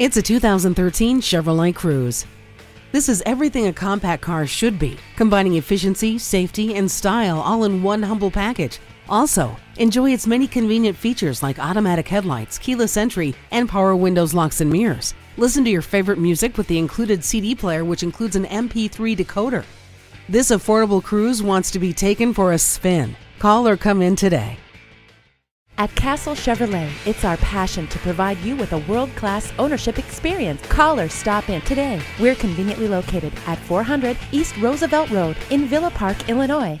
It's a 2013 Chevrolet Cruze. This is everything a compact car should be, combining efficiency, safety, and style all in one humble package. Also, enjoy its many convenient features like automatic headlights, keyless entry, and power windows, locks, and mirrors. Listen to your favorite music with the included CD player, which includes an MP3 decoder. This affordable Cruze wants to be taken for a spin. Call or come in today. At Castle Chevrolet, it's our passion to provide you with a world-class ownership experience. Call or stop in today. We're conveniently located at 400 East Roosevelt Road in Villa Park, Illinois.